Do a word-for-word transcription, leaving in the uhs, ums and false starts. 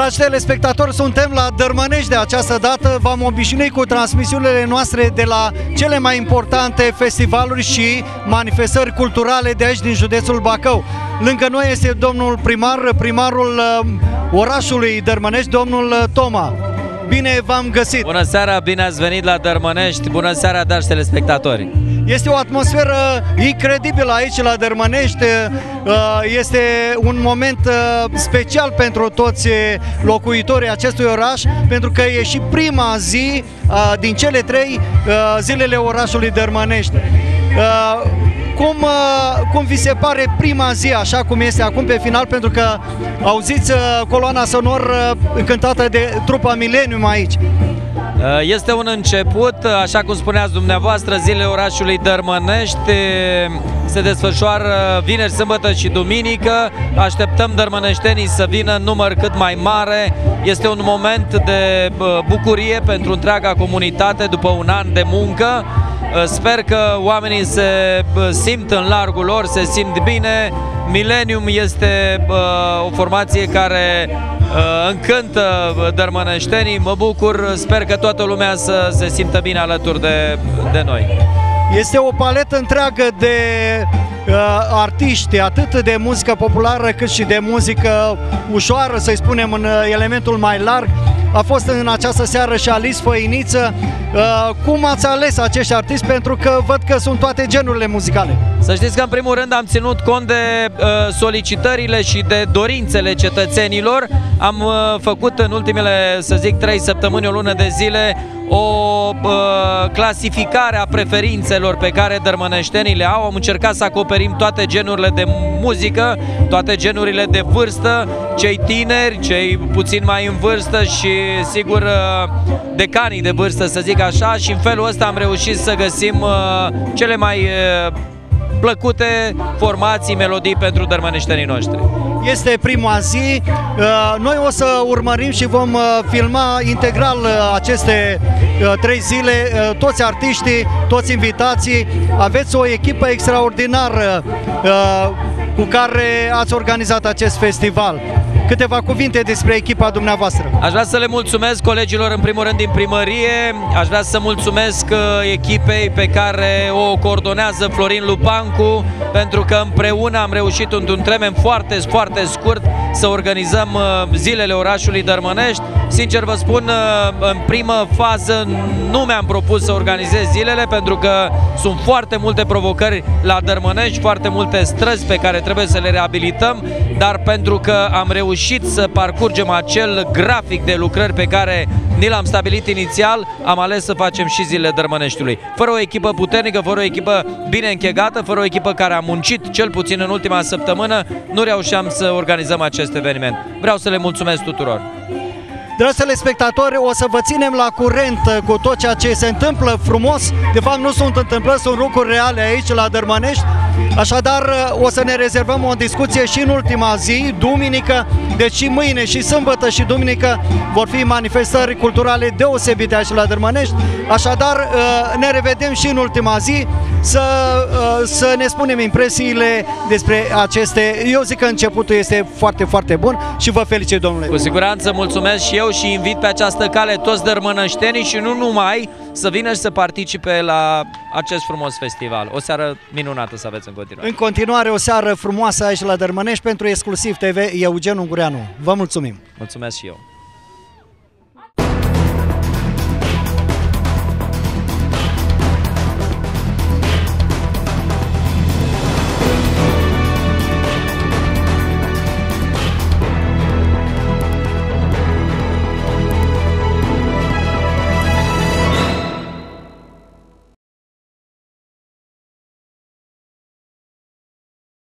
Dragi telespectatori, suntem la Dărmănești de această dată. V-am obișnuit cu transmisiunile noastre de la cele mai importante festivaluri și manifestări culturale de aici, din județul Bacău. Lângă noi este domnul primar, primarul orașului Dărmănești, domnul Toma. Bine v-am găsit! Bună seara, bine ați venit la Dărmănești! Bună seara, dragi telespectatori! Este o atmosferă incredibilă aici la Dărmănești, este un moment special pentru toți locuitorii acestui oraș, pentru că e și prima zi din cele trei zilele orașului Dărmănești. Cum, cum vi se pare prima zi, așa cum este acum pe final, pentru că auziți coloana sonor cântată de trupa Millennium aici? Este un început, așa cum spuneați dumneavoastră, zilele orașului Dărmănești se desfășoară vineri, sâmbătă și duminică. Așteptăm dărmăneștenii să vină în număr cât mai mare. Este un moment de bucurie pentru întreaga comunitate după un an de muncă. Sper că oamenii se simt în largul lor, se simt bine. Millennium este o formație care încântă dărmăneștenii. Mă bucur, sper că toată lumea să se simtă bine alături de, de noi. Este o paletă întreagă de uh, artiști, atât de muzică populară cât și de muzică ușoară, să-i spunem, în elementul mai larg. A fost în această seară și Alis Foiniță. Uh, cum ați ales acești artiști? Pentru că văd că sunt toate genurile muzicale. Să știți că în primul rând am ținut cont de uh, solicitările și de dorințele cetățenilor. Am uh, făcut în ultimele, să zic, trei săptămâni, o lună de zile, o uh, clasificare a preferințelor pe care dărmăneștenii le au. Am încercat să acoperim toate genurile de muzică, toate genurile de vârstă, cei tineri, cei puțin mai în vârstă și, sigur, uh, decanii de vârstă, să zic așa, și în felul ăsta am reușit să găsim uh, cele mai uh, plăcute formații, melodii pentru dărmăneștenii noștri. Este prima zi, noi o să urmărim și vom filma integral aceste trei zile, toți artiștii, toți invitații. Aveți o echipă extraordinară cu care ați organizat acest festival. Câteva cuvinte despre echipa dumneavoastră. Aș vrea să le mulțumesc colegilor, în primul rând, din primărie. Aș vrea să mulțumesc echipei pe care o coordonează Florin Lupancu, pentru că împreună am reușit într-un termen foarte, foarte scurt să organizăm zilele orașului Dărmănești. Sincer vă spun, în primă fază nu mi-am propus să organizez zilele, pentru că sunt foarte multe provocări la Dărmănești, foarte multe străzi pe care trebuie să le reabilităm, dar pentru că am reușit să parcurgem acel grafic de lucrări pe care ni l-am stabilit inițial, am ales să facem și zilele Dărmăneștiului. Fără o echipă puternică, fără o echipă bine închegată, fără o echipă care a muncit cel puțin în ultima săptămână, nu reușeam să organizăm acest eveniment. Vreau să le mulțumesc tuturor. Dragi telespectatori, o să vă ținem la curent cu tot ceea ce se întâmplă frumos. De fapt, nu sunt întâmplări, sunt lucruri reale aici la Dărmănești. Așadar, o să ne rezervăm o discuție și în ultima zi, duminică, deci și mâine și sâmbătă și duminică vor fi manifestări culturale deosebite aici la Dărmănești. Așadar, ne revedem și în ultima zi să, să ne spunem impresiile despre aceste. Eu zic că începutul este foarte, foarte bun și vă felicit, domnule. Cu siguranță, mulțumesc și eu și invit pe această cale toți dărmăneștenii și nu numai să vină și să participe la acest frumos festival. O seară minunată să aveți în continuare. În continuare, o seară frumoasă aici la Dărmănești. Pentru Exclusiv T V, Eugen Ungureanu. Vă mulțumim! Mulțumesc și eu!